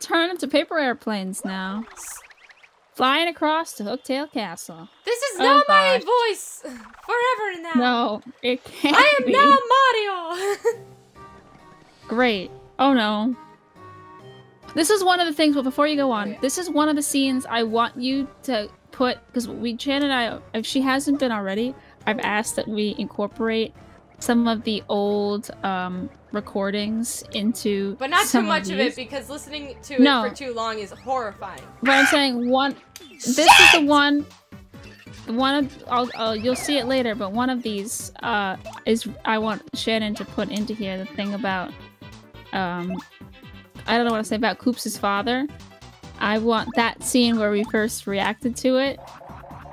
turn into paper airplanes now. Flying across to Hooktail Castle. This is not my voice forever now. No, it can't be. I am now Mario. Great. Oh no. This is one of the things, but before you go on, this is one of the scenes I want you to put, because Shannon and I, if she hasn't been already, I've asked that we incorporate some of the old recordings into But not too much of it, because listening to it for too long is horrifying. But I'm saying this is the one, you'll see it later, but one of these is, I want Shannon to put into here the thing about, I don't know what to say about Koops' father. I want that scene where we first reacted to it.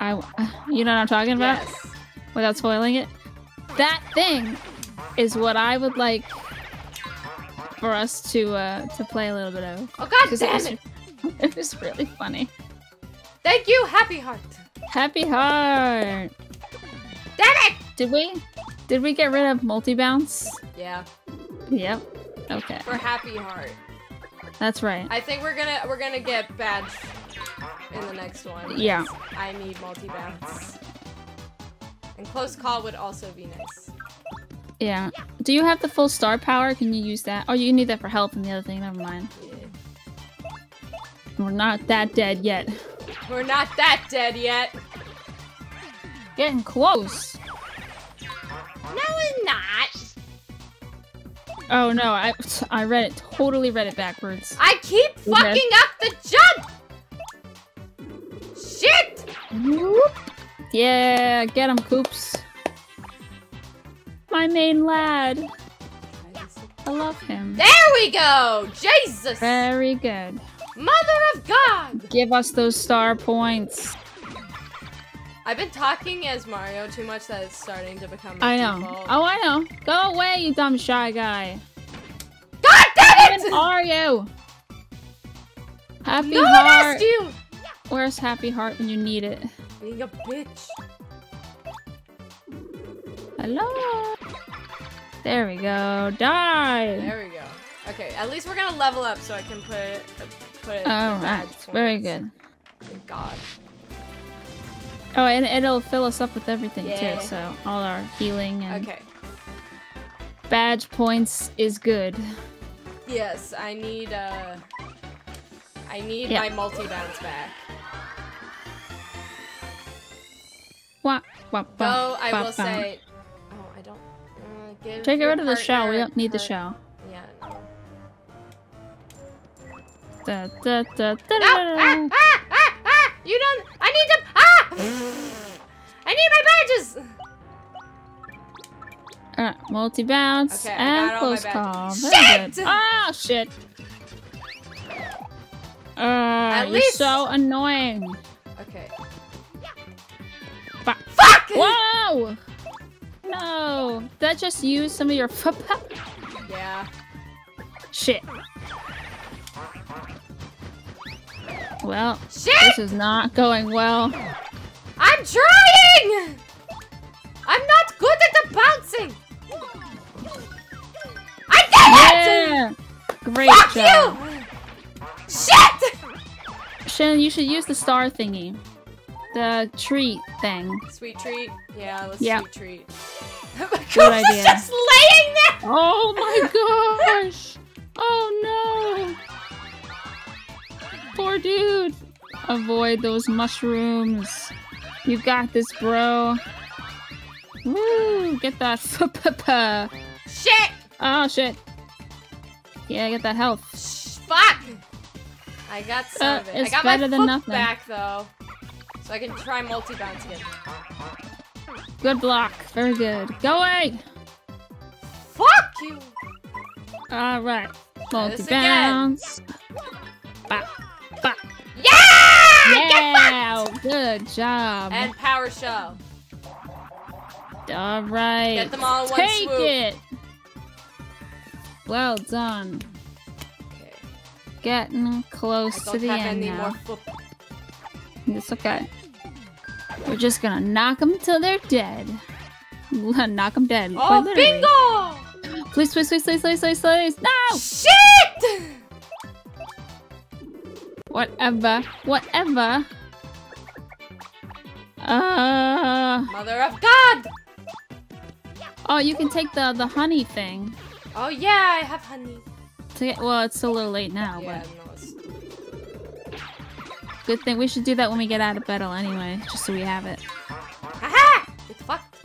You know what I'm talking about? Yes. Without spoiling it. That thing is what I would like for us to play a little bit of. Oh god damn it! It was really funny. Thank you, Happy Heart! Happy Heart! Damn it! Did we get rid of multi-bounce? Yeah. Yep. Okay. For Happy Heart. That's right. I think we're gonna get bats in the next one. Yeah. I need multi-bounce. And close call would also be nice. Yeah. Do you have the full star power? Can you use that? Oh, you need that for health and the other thing. Never mind. Yeah. We're not that dead yet. We're not that dead yet. Getting close. No, we're not. Oh no, I read it, totally read it backwards. I keep fucking up the jump! Shit! Whoop. Yeah, get him, Koops. My main lad. I love him. There we go! Jesus! Very good. Mother of God! Give us those star points. I've been talking as Mario too much that it's starting to become a default. Oh, I know. Go away, you dumb shy guy. God damn it! Where are you? Happy Heart. No one asked you! Where's Happy Heart when you need it? Being a bitch. Hello? There we go. Die! There we go. Okay, at least we're gonna level up so I can put it Alright, very good. Thank God. Oh, and it'll fill us up with everything, too, so all our healing and badge points is good. Yes, I need my multi-bounce back. Though, I will say... Oh, I don't... Take it rid of the shell, we don't need the shell. Yeah, no. Da, da, da, da, da, da. Ah, ah, ah, ah! You don't... I need to... Ah! I need my badges! Alright, multi-bounce and close call. Shit! Oh, shit! You're so annoying. Okay. Fuck! Whoa! No! Did I just use some of your foot? Yeah. Shit. Well, this is not going well. I'm trying! I'm not good at the bouncing! I did it! Great job. Fuck you! Shit! Shannon, you should use the star thingy. The treat thing. Sweet treat? Yeah, let's sweet treat. Good idea. Is just laying there! Oh my gosh! Oh no! Poor dude! Avoid those mushrooms. You got this, bro. Woo! Get that f-p-p-p. Shit! Oh, shit. Yeah, get that health. Fuck! I got some of it. I got my foot back, though. So I can try multi-bounce again. Good block. Very good. Go away! Fuck you! Alright. Multi-bounce. Bop. Bop. Yeah! Good job. And power shove. All right. Get them all in one swoop. Take it. Well done. Okay. Getting close to the end now. It's okay. We're just gonna knock them till they're dead. Knock them dead. Oh, bingo! Please, please, please, please, please, please, please! No! Shit! Whatever. Whatever. Mother of God! Oh, you can take the honey thing. Oh yeah, I have honey. Well, it's a little late now, yeah, but... No, it's... Good thing. We should do that when we get out of battle anyway, just so we have it. Aha! It's fucked.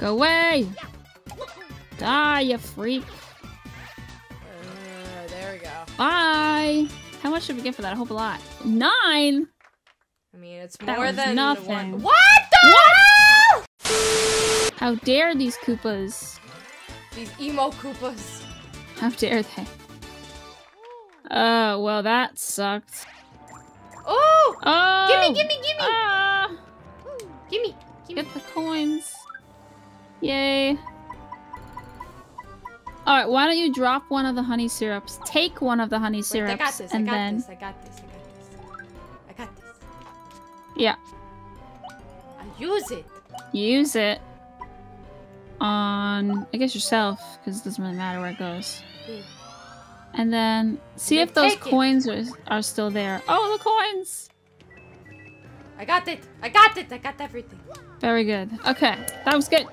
Go away! Die, you freak. There we go. Bye! How much should we get for that? A whole lot. 9?! I mean, it's more than nothing. One... What the hell?! How dare these Koopas? These emo Koopas. How dare they? Oh, well that sucked. Oh! Oh! Gimme, gimme, gimme! Gimme, gimme. Get the coins. Yay. Alright, why don't you drop one of the honey syrups? Take one of the honey syrups. I got this, and then... I got this, I got this. Yeah. I use it. Use it. On, I guess yourself, because it doesn't really matter where it goes. Yeah. And then see if those coins are still there. Oh, the coins! I got it! I got it! I got everything. Very good. Okay, that was good.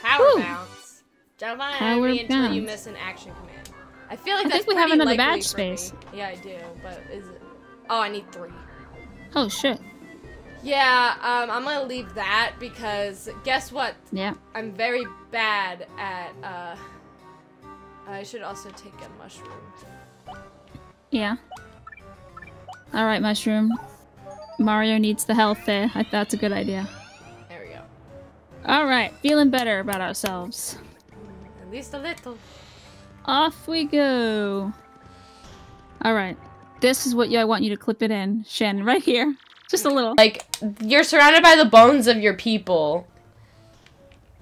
Power bounce. Jump on enemy until you miss an action command. I feel like that's pretty likely for me. I think we have another badge space. Yeah, I do, but is it? Oh, I need 3. Oh shit. Yeah, I'm gonna leave that because guess what? Yeah. I'm very bad at, I should also take a mushroom. Yeah. Alright, mushroom. Mario needs the health there. That's a good idea. There we go. Alright, feeling better about ourselves. At least a little. Off we go. Alright. This is what I want you to clip it in, Shannon, right here. Just a little. Like, you're surrounded by the bones of your people.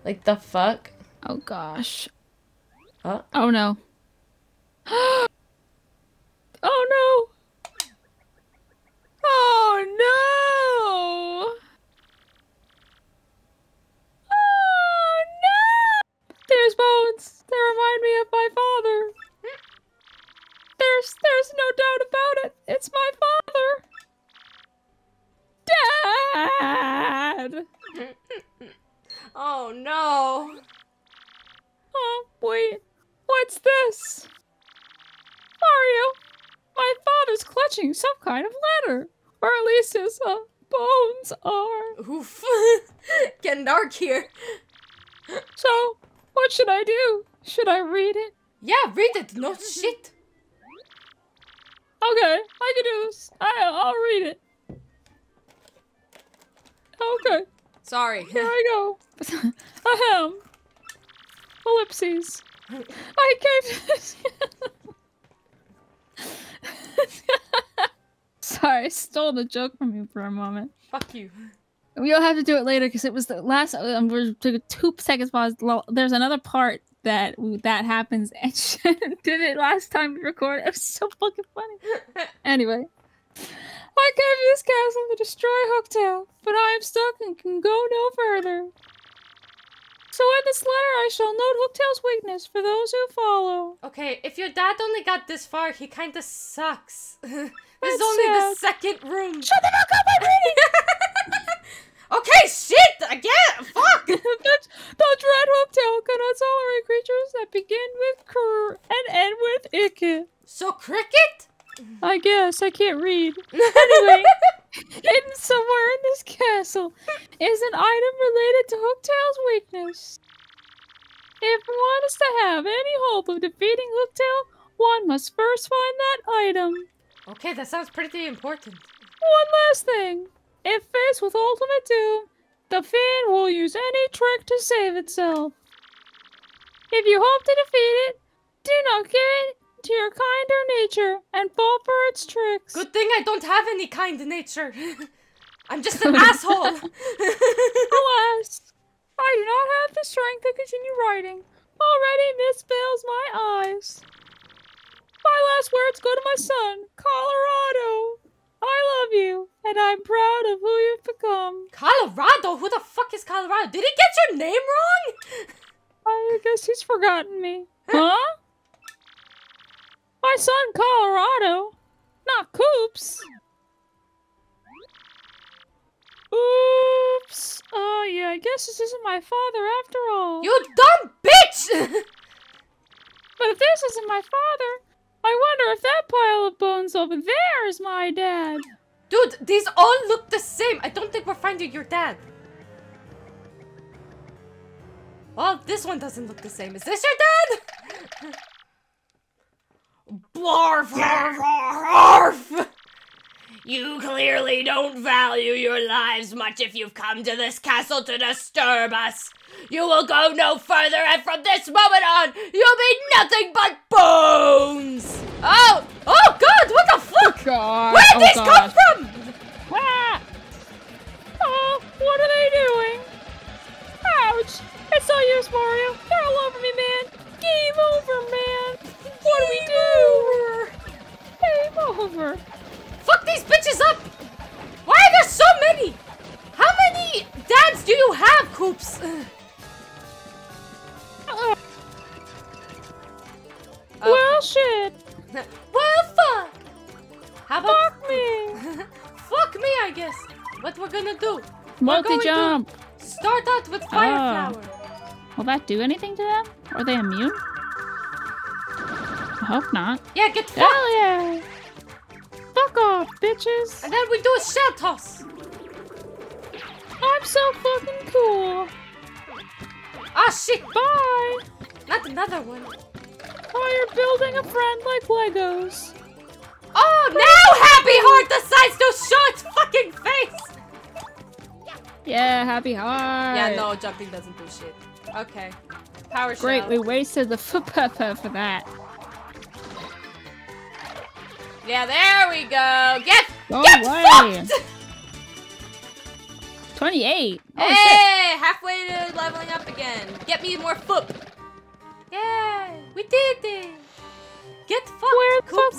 Like, the fuck? Oh, gosh. Oh, no. Oh, no! Oh, no! Oh, no! There's bones! They remind me of my father. There's no doubt about it. It's my father. Dad! Oh no! Oh wait, what's this? Mario, my father's clutching some kind of ladder, or at least his bones are. Oof! Getting dark here. So, what should I do? Should I read it? Yeah, read it. No shit. Okay, I can do this. I'll read it. Okay. Sorry. Here I go. Ahem. Ellipses. I came to this. Sorry, I stole the joke from you for a moment. Fuck you. We'll have to do it later because it was the last. We took a 2 seconds pause. There's another part that happens, and Shannon did it last time we recorded. It was so fucking funny. Anyway. I came to this castle to destroy Hooktail, but I am stuck and can go no further. So in this letter I shall note Hooktail's weakness for those who follow. Okay, if your dad only got this far, he kinda sucks. This is only the second room. Shut the fuck up, I'm reading! Okay, shit! Again! Fuck! The dread Hooktail cannot tolerate creatures that begin with cr and end with ick. So cricket? I guess I can't read. Anyway, hidden somewhere in this castle is an item related to Hooktail's weakness. If one is to have any hope of defeating Hooktail, one must first find that item. Okay, that sounds pretty important. One last thing. If faced with ultimate doom, the fiend will use any trick to save itself. If you hope to defeat it, do not give it to your kinder nature and fall for its tricks. Good thing I don't have any kind nature. I'm just an asshole. Alas, I do not have the strength to continue writing. Already mist veils my eyes. My last words go to my son, Colorado. I love you, and I'm proud of who you've become. Colorado? Who the fuck is Colorado? Did he get your name wrong? I guess he's forgotten me. Huh? My son Colorado, not Koops. Oops. Oh yeah, I guess this isn't my father after all. You dumb bitch! But if this isn't my father, I wonder if that pile of bones over there is my dad. Dude, these all look the same. I don't think we're finding your dad. Well, this one doesn't look the same. Is this your dad? Blarf, arf, arf, arf. You clearly don't value your lives much if you've come to this castle to disturb us. You will go no further, and from this moment on, you'll be nothing but bones! Oh! Oh god, what the fuck? God. Where did these come from? Ah. Oh, what are they doing? Ouch! It's all yours, Mario. They're all over me, man. Game over, man. What do we do? Game over. Fuck these bitches up! Why are there so many? How many dads do you have, Koops? Well, shit. Well, fuck. How about fuck me? Fuck me, I guess. What we're gonna do? Multi-jump. Start out with fire flower. Will that do anything to them? Are they immune? I hope not. Yeah, get fucked. Hell yeah. Fuck off, bitches. And then we do a shell toss. I'm so fucking cool. Ah, shit. Bye. Not another one. Oh, you're building a friend like Legos. Oh, now Happy Heart decides to show its fucking face. Yeah, Happy Heart. Yeah, no, jumping doesn't do shit. Okay. Power shell. Great, we wasted the foot-pepper for that. Yeah, there we go. Get fucked! 28. Oh, hey, shit. Halfway to leveling up again. Get me more foot. Yeah, we did it. Get fucked. Where the fuck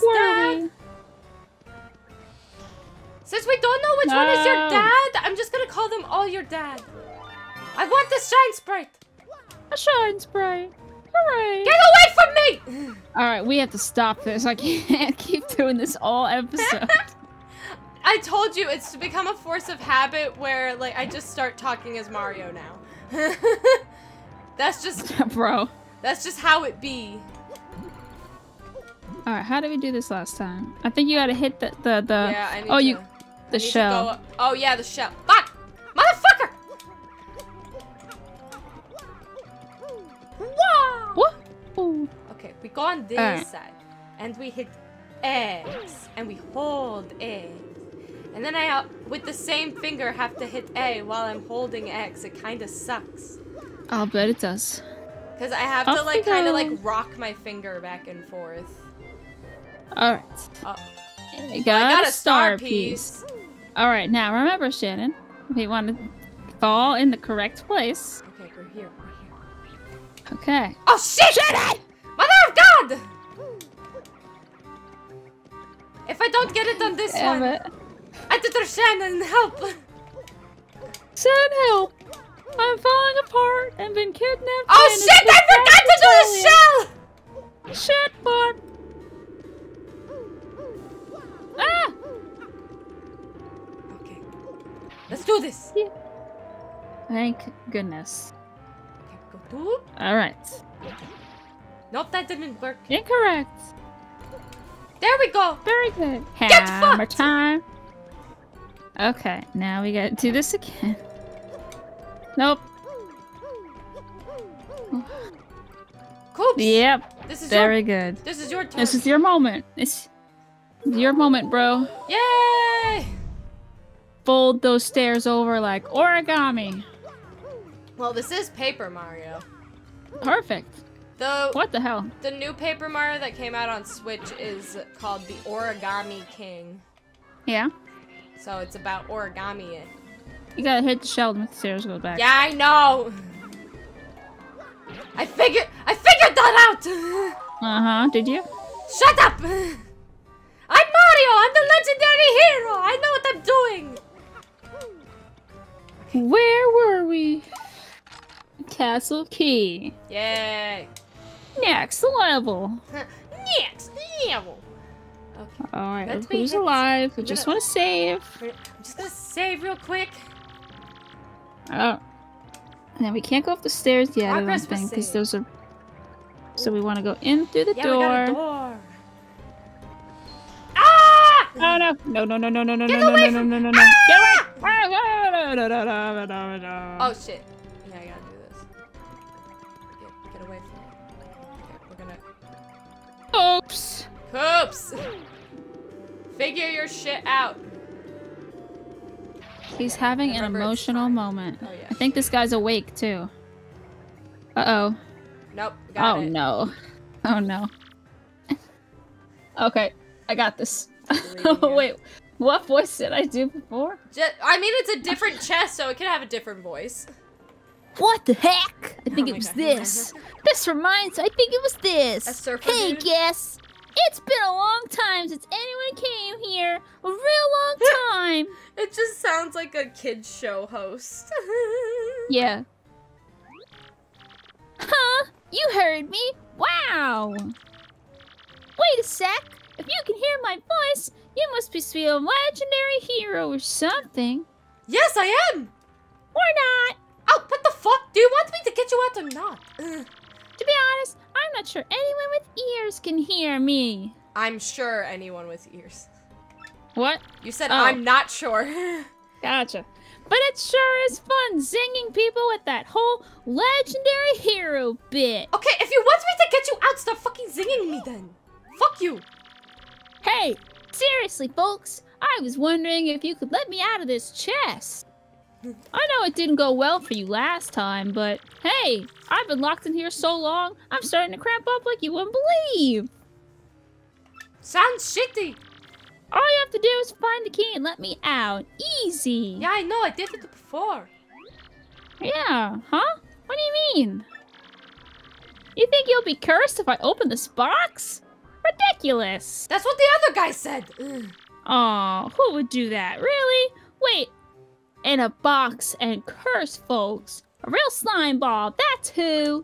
were we? Since we don't know which one is your dad, I'm just gonna call them all your dad. I want the shine sprite. A shine sprite. Hooray! Get away from me! Alright, we have to stop this. I can't keep doing this all episode. I told you, it's become a force of habit where, like, I just start talking as Mario now. That's just... Bro. That's just how it be. Alright, how did we do this last time? I think you gotta hit the... Yeah, I need the shell. Oh, yeah, the shell. Fuck! Motherfucker! Wow! What? Ooh. Okay, we go on this side. And we hit X. And we hold X. And then I, with the same finger, have to hit A while I'm holding X. It kind of sucks. I'll bet it does. Because I have to, like, kind of, like, rock my finger back and forth. Alright. Oh. I got a star piece. Alright, now remember, Shannon, we want to fall in the correct place. Okay, we're here. We're here. Okay. Oh, shit! Shannon! Mother of God! If I don't get it on this one... Shannon, help! Send help! I'm falling apart and been kidnapped. Oh shit! I forgot to do the shell! Shit, bud! Ah! Okay. Let's do this! Yeah. Thank goodness. Okay, go do. Alright. Nope, that didn't work. Incorrect! There we go! Very good. Get fucked! More time. Okay, now we gotta do this again. Nope. Cool. Yep. This is very good. This is your turn. This is your moment. It's your moment, bro. Yay! Fold those stairs over like origami. Well, this is Paper Mario. Perfect. What the hell? The new Paper Mario that came out on Switch is called the Origami King. Yeah. So it's about origami. You gotta hit the shell and make the stairs go back. Yeah, I know. I figured that out. Did you? Shut up! I'm Mario. I'm the legendary hero. I know what I'm doing. Where were we? Castle Key. Yay. Next level. Next. Okay. Alright, who's alive? I just want to save. I'm just going to save real quick. Oh. And we can't go up the stairs yet, I don't think, because those are... So we want to go in through the door. Yeah, we got a door. Ah! Oh, no. No, no, no, no, no, no, no, no, no, no, no, no. Get away! Oh, shit. Yeah, I gotta do this. Get away from me. Okay, we're gonna... Oops! Koops! Figure your shit out. He's having an emotional moment. Oh, yeah. I think this guy's awake too. Uh-oh. Nope. Got it. No. Oh no. Okay. I got this. Oh wait. What voice did I do before? I mean, it's a different chest, so it could have a different voice. What the heck? I think it was this. This reminds me, I think it was this. Hey, guess. It's been a long time since anyone came here. A real long time. It just sounds like a kids show host. Yeah. Huh? You heard me? Wow. Wait a sec. If you can hear my voice, you must be a legendary hero or something. Yes, I am. Or not. Oh, what the fuck? Do you want me to get you out or not? Ugh. To be honest, I'm not sure anyone with ears can hear me. I'm sure anyone with ears. What? You said I'm not sure. Gotcha. But it sure is fun zinging people with that whole legendary hero bit. Okay, if you want me to get you out, stop fucking zinging me then. Fuck you. Hey, seriously, folks. I was wondering if you could let me out of this chest. I know it didn't go well for you last time, but hey, I've been locked in here so long, I'm starting to cramp up like you wouldn't believe. Sounds shitty. All you have to do is find the key and let me out. Easy. Yeah, I know. I did it before. Yeah, huh? What do you mean? You think you'll be cursed if I open this box? Ridiculous. That's what the other guy said. Aw, who would do that? Really? Wait. In a box and curse folks. A real slime ball, that's who.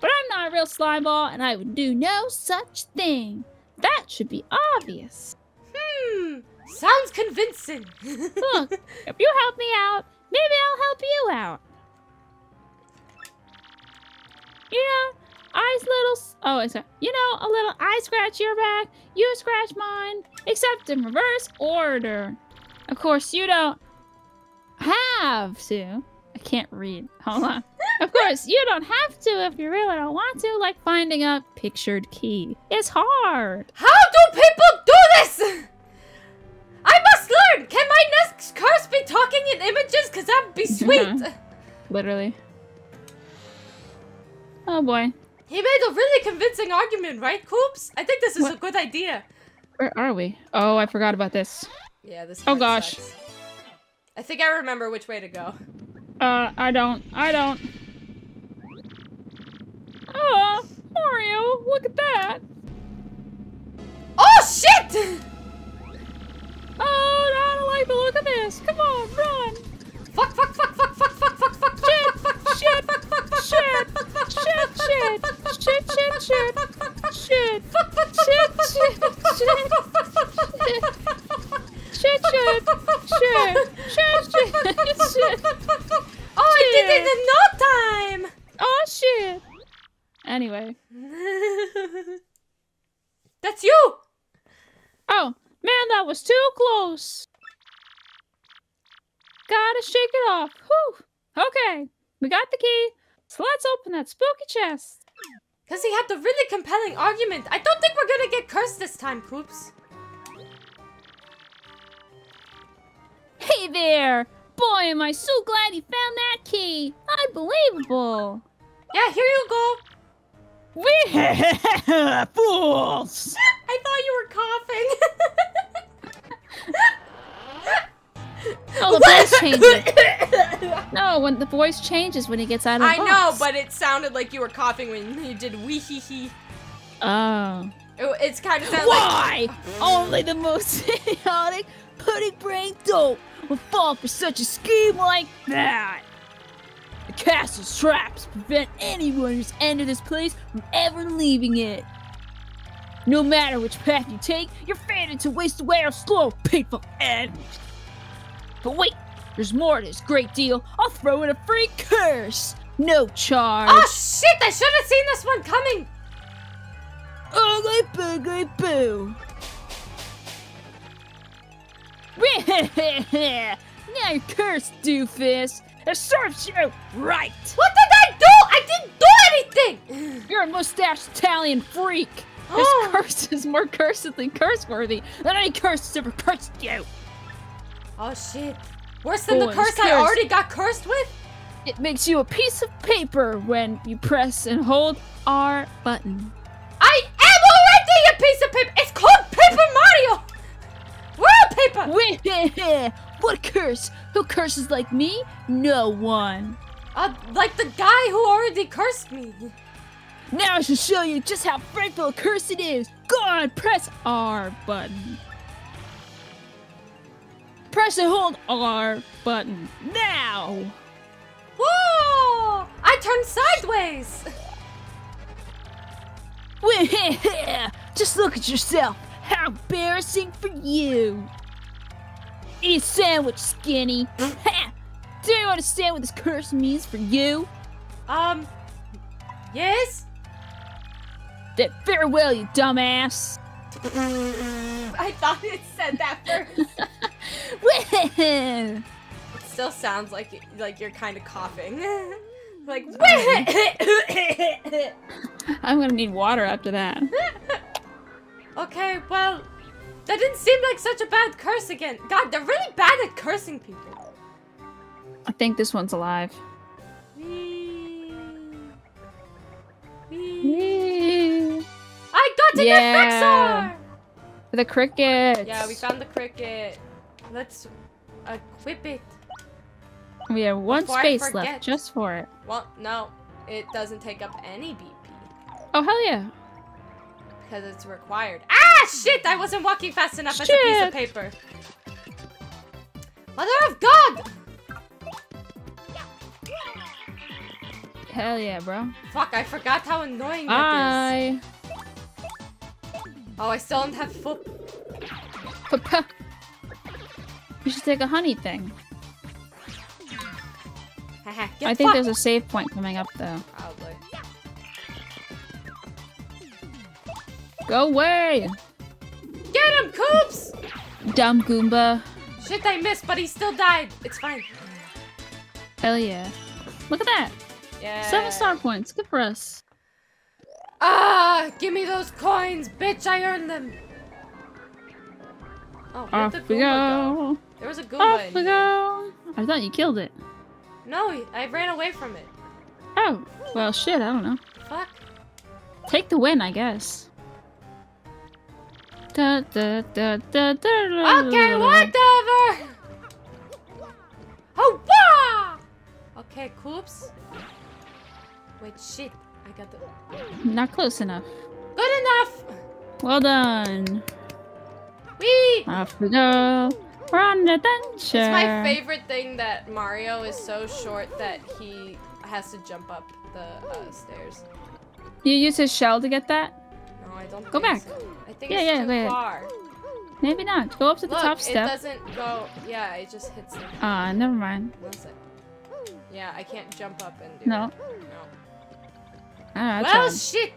But I'm not a real slime ball and I would do no such thing. That should be obvious. Hmm, sounds convincing. Look, if you help me out, maybe I'll help you out. You know, I scratch your back, you scratch mine, except in reverse order. Of course, you don't have to. I can't read. Hold on. Of course, you don't have to if you really don't want to, like finding a pictured key. It's hard. How do people do this? I must learn. Can my next curse be talking in images? Because that would be sweet. Literally. Oh, boy. He made a really convincing argument, right, Koops? I think this is a good idea. Where are we? Oh, I forgot about this. Yeah, this part sucks. I think I remember which way to go. I don't. Oh, Mario, look at that. Oh, shit! Oh, no, I don't like the look of this. Come on, run. Fuck, fuck, fuck, fuck, fuck, fuck, fuck, fuck, shit, fuck, fuck, shit, fuck, fuck, fuck, shit, fuck, fuck, shit, shit, shit, shit, shit, shit, fuck, fuck, shit, shit, shit, shit, shit. Shit, shit, shit, shit, shit, shit. Oh, shit. I did it in no time! Oh, shit. Anyway. That's you! Oh, man, that was too close. Gotta shake it off. Whew. Okay, we got the key, so let's open that spooky chest. Because he had the really compelling argument. I don't think we're gonna get cursed this time, Koops. Hey there! Boy, am I so glad you found that key! Unbelievable! Yeah, here you go! Fools! I thought you were coughing! Oh, the voice changes! No, when the voice changes when he gets out of the box. I know, but it sounded like you were coughing when you did wee hee hee. Oh. It's kind of sounded like... Why? Only the most idiotic pudding brain dope will fall for such a scheme like that. The castle's traps prevent anyone who's entered this place from ever leaving it. No matter which path you take, you're fated to waste away on slow, painful end. But wait, there's more to this great deal. I'll throw in a free curse. No charge. Oh shit, I should have seen this one coming. Oogly boogly boo. Now you're cursed, doofus. It serves you right. What did I do? I didn't do anything. You're a mustached Italian freak. Oh. This curse is more cursed than curse-worthy than any curse that's ever cursed you. Oh shit. Worse than the curse I already got cursed with? It makes you a piece of paper when you press and hold R button. I am already a piece of paper! It's called Paper Mario! We're paper! What curse? Who curses like me? No one. Like the guy who already cursed me. Now I shall show you just how frightful a curse it is. Go on, press R button. Press and hold R button now. Whoa! I turned sideways. Just look at yourself. How embarrassing for you. Eat a sandwich, skinny. Do you understand what this curse means for you? Yes. Then farewell, you dumbass. I thought it said that first. It still sounds like you're kind of coughing. Like, I'm gonna need water after that. Okay, well, that didn't seem like such a bad curse again. God, they're really bad at cursing people. I think this one's alive. Wee. I got an FXR! The cricket. Yeah, we found the cricket. Let's equip it. We have one space left just for it. Well, no, it doesn't take up any BP. Oh, hell yeah. Because it's required. Ah, shit! I wasn't walking fast enough as a piece of paper. Mother of God! Hell yeah, bro. Fuck, I forgot how annoying that is. Oh, I still don't have full... You should take a honey thing. I think there's a save point coming up, though. Probably. Go away! Get him, Koops! Dumb Goomba. Shit, I missed, but he still died. It's fine. Hell yeah. Look at that. Yeah. 7 star points. Good for us. Ah, give me those coins, bitch. I earned them. Oh, where'd the Goomba go? There was a Goomba in there. I thought you killed it. No, I ran away from it. Oh, well, shit. I don't know. Fuck. Take the win, I guess. Da, da, da, da, da, da, okay, whatever! Oh, wah! Okay, Koops. Wait, shit. I got the... Not close enough. Good enough! Well done. Wee! Off we go. We're on adventure. It's my favorite thing that Mario is so short that he has to jump up the stairs. You use his shell to get that? No, I don't think so. I think it's too far. Maybe not. Go up to the top step. It doesn't go... Yeah, it just hits the... Ah, never mind. Yeah, I can't jump up and do it. No. Right, well, shit!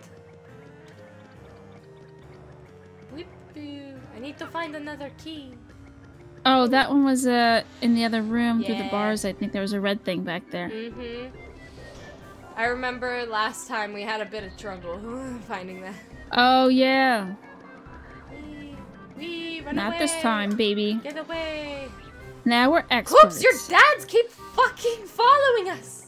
I need to find another key. Oh, that one was in the other room through the bars. I think there was a red thing back there. Mm-hmm. I remember last time we had a bit of trouble finding that. Oh, yeah. We run away. Not this time, baby. Get away. Now we're experts. Oops, your dads keep fucking following us.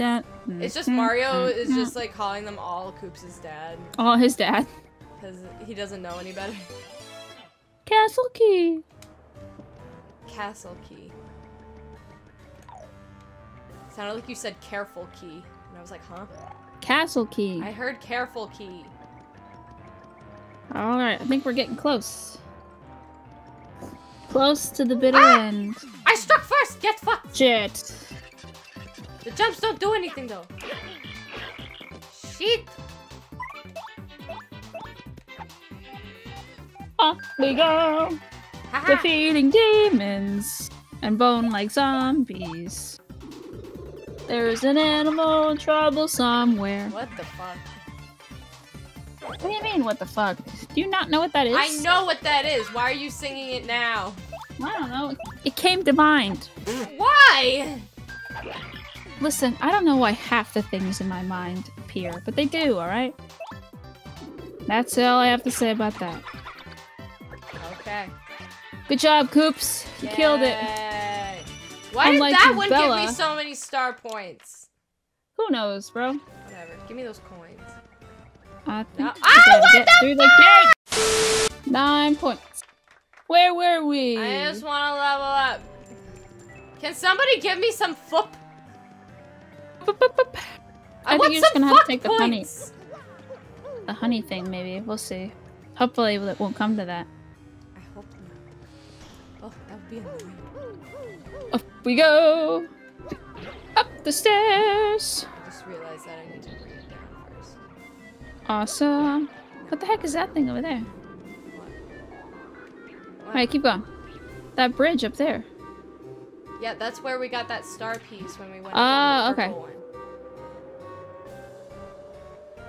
It's just Mario is just like calling them all Koops' dad. All his dad. Because he doesn't know any better. Castle key. Castle key. Sounded like you said careful key. And I was like, huh? Castle key. I heard careful key. All right, I think we're getting close. Close to the bitter end. I struck first. Get fucked. Shit. The jumps don't do anything though. Shit. Off we go! Defeating demons and bone like zombies. There's an animal in trouble somewhere. What the fuck? What do you mean, what the fuck? Do you not know what that is? I know what that is! Why are you singing it now? I don't know. It came to mind. Why? Listen, I don't know why half the things in my mind appear, but they do, alright? That's all I have to say about that. Okay. Good job, Koops. You killed it. Why did that one give me so many star points? Who knows, bro? Whatever. Give me those coins. I think I get through the gate. 9 points. Where were we? I just want to level up. Can somebody give me some foop? I think you're just gonna have to take the honey. The honey thing, maybe. We'll see. Hopefully it won't come to that. I hope not. Oh, that would be annoying. Up we go! Up the stairs! I just realized that I need to bring it down first. Awesome. What the heck is that thing over there? Alright, keep going. That bridge up there. Yeah, that's where we got that star piece when we went. Oh, okay. One.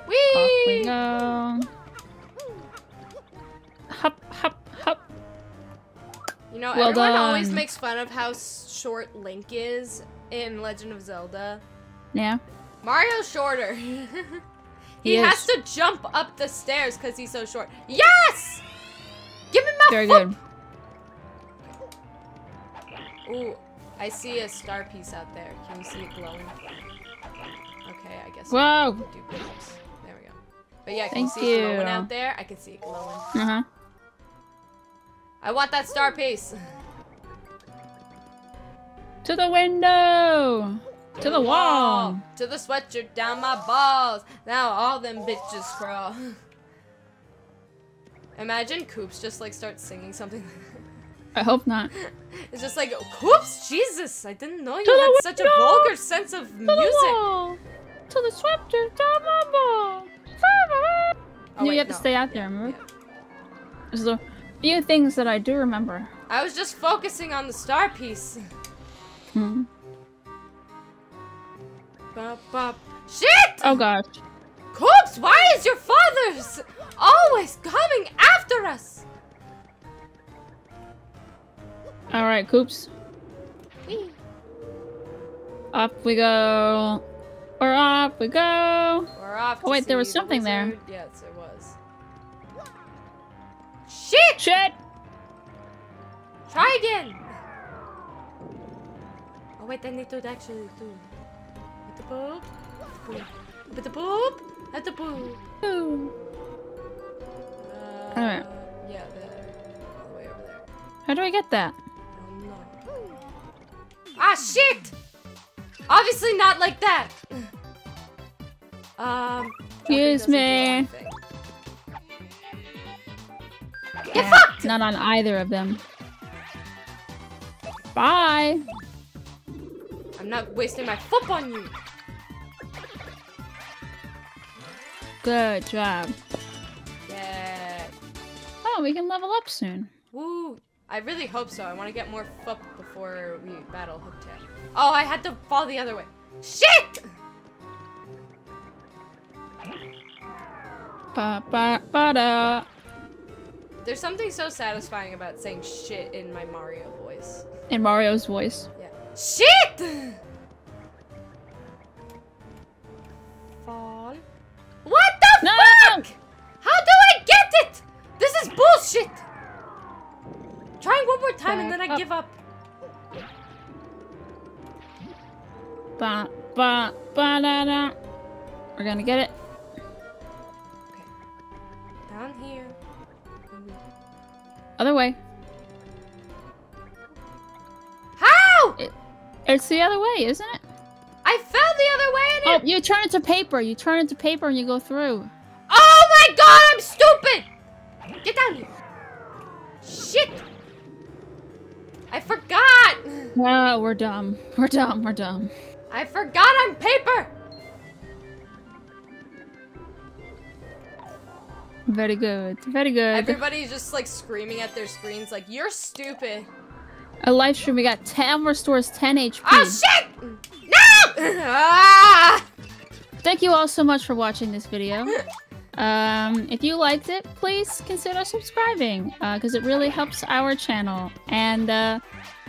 Whee! Off we go. Hop, hop, hop. You know, well everyone always makes fun of how short Link is in Legend of Zelda. Yeah. Mario's shorter. he has to jump up the stairs because he's so short. Yes! Give me my foot! Very good. Ooh, I see a star piece out there. Can you see it glowing? Okay, I guess. Whoa! There we go. But yeah, can you see it glowing out there? I can see it glowing. Uh-huh. I want that star piece! To the window! To the wall! To the sweatshirt down my balls! Now all them bitches crawl. Imagine Koops just like starts singing something like that. I hope not. It's just like, Koops, Jesus, I didn't know you had such a vulgar sense of music. To the sweater, down my ball. No, you have to stay out there, remember? Yeah. There's a few things that I do remember. I was just focusing on the star piece. Hmm. Bop, bop. Shit! Oh gosh. Koops, why is your father's always coming after us? Alright, Koops. Whee. Up we go. We're off we go. We're off. Oh wait, there was something there. Yes, there was. Shit! Shit! Try again! Oh wait, I need to actually do. With the poop. With the poop. At the poop. Alright. Yeah, the way over there. How do I get that? Oh, no. Ah, shit! Obviously not like that! Excuse me. Get fucked! Not on either of them. Bye! I'm not wasting my foot on you! Good job. Yeah. Oh, we can level up soon. Woo! I really hope so. I want to get more fup before we battle Hooktail. Oh, I had to fall the other way. Shit! Ba ba ba da. There's something so satisfying about saying shit in my Mario voice. In Mario's voice. Yeah. Shit! Fall. What the fuck? How do I get it? This is bullshit. Try one more time and then I give up. Ba, ba, ba, da, da. We're gonna get it. Okay. Down here. Other way. How? It's the other way, isn't it? I fell the other way and it... Oh, you turn it to paper. You turn it to paper and you go through. Oh my god, I'm stupid! Get down here. Shit! I forgot! Oh, we're dumb. We're dumb, we're dumb. I forgot I'm paper! Very good, very good. Everybody's just like screaming at their screens like, you're stupid. A live stream, we got 10 restores 10 HP. Oh shit! No! Ah! Thank you all so much for watching this video. If you liked it, please consider subscribing, because it really helps our channel. And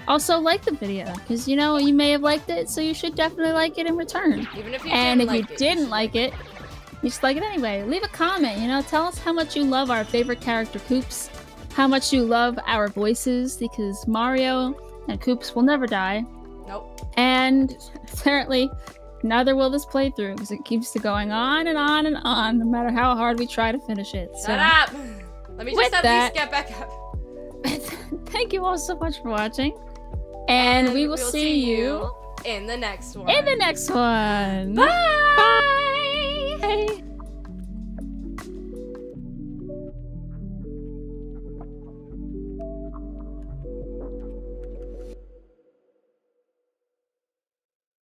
also like the video, because you know, you may have liked it, so you should definitely like it in return. Even if you and if like you it. Didn't like it, you just like it anyway. Leave a comment, you know, tell us how much you love our favorite character, Koops. How much you love our voices, because Mario and Koops will never die. Nope. And apparently, neither will this playthrough, because it keeps going on and on and on, no matter how hard we try to finish it. So, shut up! Let me just have these get back up. Thank you all so much for watching, and we will see you in the next one. Bye! Bye.